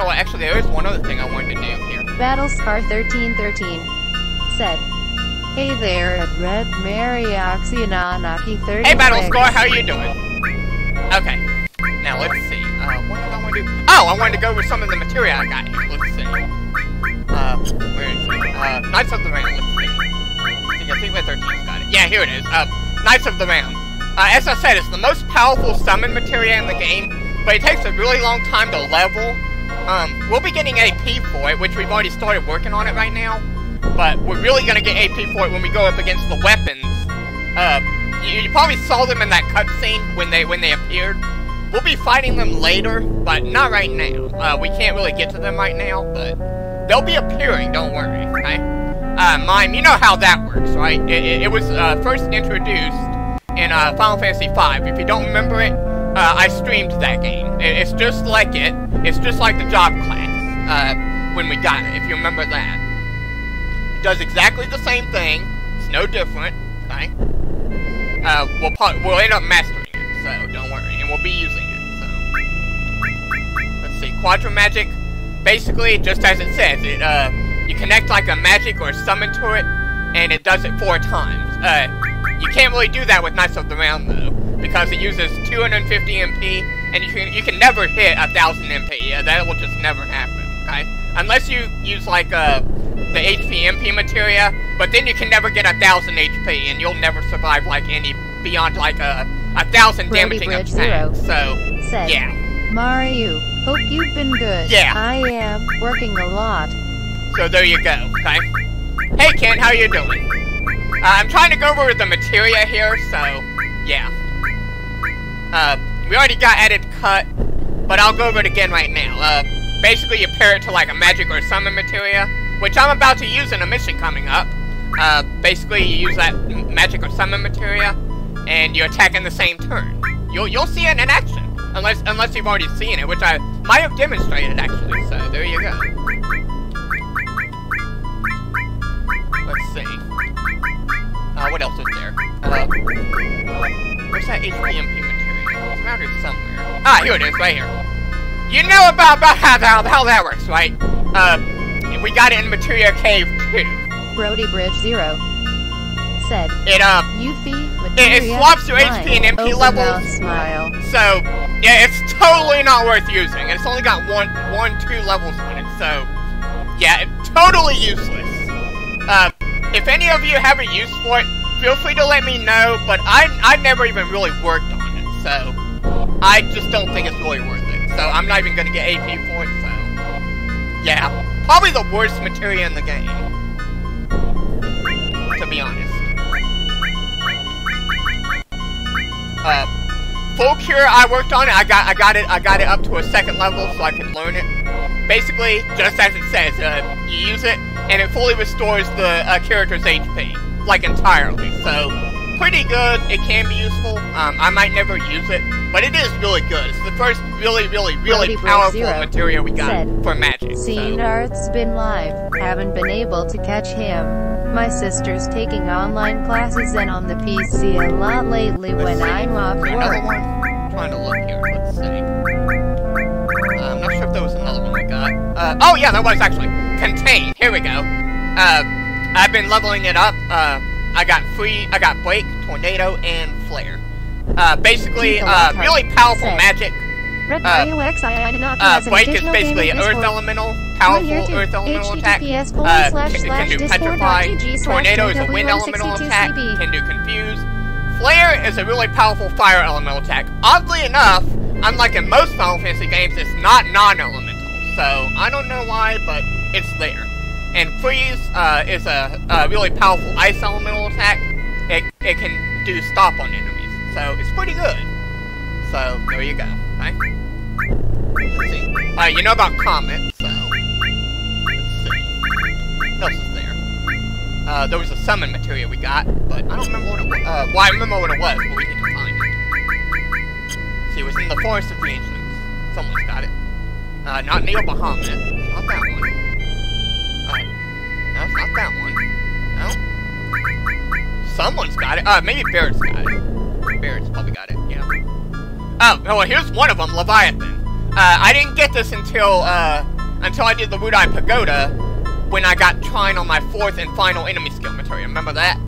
know what, actually there is one other thing I wanted to do here. Battlescar1313 said, "Hey there at RedMarioXIIINanaki36. Hey Battlescar, how you doing? Okay, now let's see. What did I want to do? Oh, I wanted to go over some of the material I got here. Let's see. Where is it? Knights of the Round, let's see. I think my 13's got it. Yeah, here it is. Knights of the Round. As I said, it's the most powerful summon material in the game, but it takes a really long time to level. We'll be getting AP for it, which we've already started working on it right now. But we're really going to get AP for it when we go up against the weapons. You probably saw them in that cutscene when they appeared. We'll be fighting them later, but not right now. We can't really get to them right now, but they'll be appearing, don't worry, okay? Mime, you know how that works, right? It was first introduced in Final Fantasy V. If you don't remember it, I streamed that game. It's just like it. It's just like the job class when we got it, if you remember that. It does exactly the same thing. It's no different, okay? We'll end up mastering it, so don't worry. And we'll be using it, so. Let's see. Quadra Magic. Basically, just as it says, it you connect like a magic or summon to it, and it does it 4 times. You can't really do that with Knights of the Round, though, because it uses 250 MP, and you can never hit 1,000 MP. That will just never happen, okay? Unless you use, like, the HP MP materia, but then you can never get 1,000 HP, and you'll never survive, like, any beyond, like, 1,000 damaging attacks. So, yeah. Mario, hope you've been good. Yeah. I am working a lot. So there you go, okay? Hey, Ken, how you doing? I'm trying to go over the materia here, so, yeah. We already got added cut, but I'll go over it again right now. Basically, you pair it to, like, a magic or summon materia, which I'm about to use in a mission coming up. Basically, you use that magic or summon materia, and you attack in the same turn. You'll see it in action. Unless you've already seen it, which I might have demonstrated, actually, so there you go. Let's see. What else is there? Where's that HPMP material? It's around here somewhere. Ah, here it is, right here. You know about how that works, right? We got it in Materia Cave, too. Brody Bridge Zero said, it swaps your HP and MP levels, so... yeah, it's totally not worth using. It's only got two levels on it, so... yeah, it's totally useless. If any of you have a use for it, feel free to let me know, but I've never even really worked on it, so... I just don't think it's really worth it, so I'm not even gonna get AP for it, so... yeah, probably the worst materia in the game. To be honest. Full Cure, I worked on it. I got it up to a 2nd level so I could learn it. Basically, just as it says, you use it and it fully restores the character's HP, like entirely. So, pretty good. It can be useful. I might never use it, but it is really good. It's the first really powerful material we got for magic. Seen Art's been live. Haven't been able to catch him. My sister's taking online classes and on the PC a lot lately when I'm off work. Another one. I'm trying to look here. Let's see. I'm not sure if there was another one I got. Oh yeah, there was actually. Contain. Here we go. I've been leveling it up. I got Break, Tornado, and Flare. Basically, really powerful magic. Break is basically an Earth Elemental, powerful Earth Elemental attack, can do Petrify, Tornado is a Wind Elemental attack, can do Confuse, Flare is a really powerful Fire Elemental attack. Oddly enough, unlike in most Final Fantasy games, it's not non-elemental, so I don't know why, but it's there. And Freeze is a really powerful Ice Elemental attack, it can do Stop on enemies, so it's pretty good. So, there you go, okay? Let's see. You know about Comet, so... let's see. What else is there? There was a summon material we got, but I don't remember what it was. Well, I remember what it was, but we need to find it. See, it was in the Forest of the Ancients. Someone's got it. Not Neo Bahamut. Not that one. No, it's not that one. No? Someone's got it. Maybe Barrett's got it. Barrett's probably got it, yeah. Oh, well, here's one of them, Leviathan. I didn't get this until I did the Wudai Pagoda, when I got Trine on my fourth and final enemy skill material. Remember that?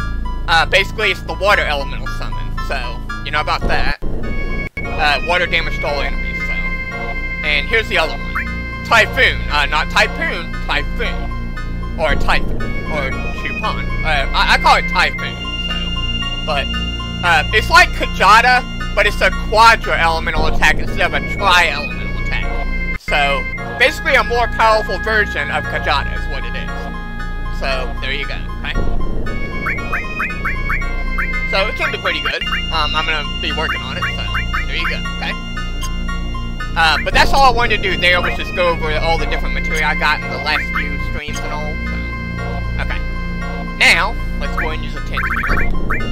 Basically, it's the water elemental summon, so you know about that. Water damage to all enemies, so. And here's the other one. Typhoon. Not Typhoon, Typhoon. Or Typhoon. Or Choupon. I call it Typhoon, so. But, it's like Kujata, but it's a Quadra elemental attack instead of a Tri-elemental attack. So, basically a more powerful version of Kujata is what it is. So, there you go, okay? So, it can be pretty good. I'm gonna be working on it, so. There you go, okay? But that's all I wanted to do there, was just go over all the different material I got in the last few streams and all, so. Okay. Now, let's go and use a 10 here. Okay.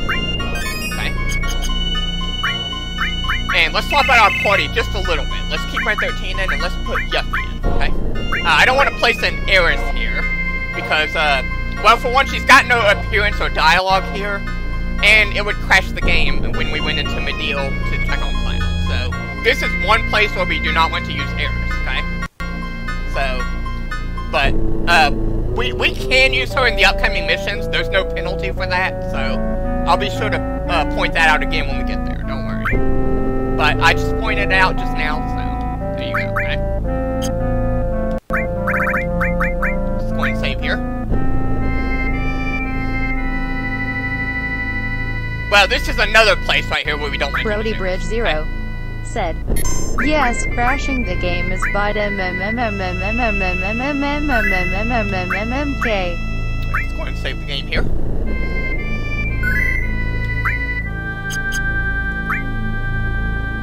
And let's swap out our party just a little bit. Let's keep my 13 in, and let's put Yuffie in, okay? I don't want to place an Eris here, because, well, for one, she's got no appearance or dialogue here, and it would crash the game when we went into Medel to check on Cloud. So, this is one place where we do not want to use Eris, okay? So, but, we can use her in the upcoming missions. There's no penalty for that, so I'll be sure to point that out again when we get there, don't worry. But I just pointed it out just now, so there you go, okay? Just going to save here. Well, this is another place right here where we don't like Brody Bridge Zero said, yes, crashing the game is bad. Let's go and save the game here.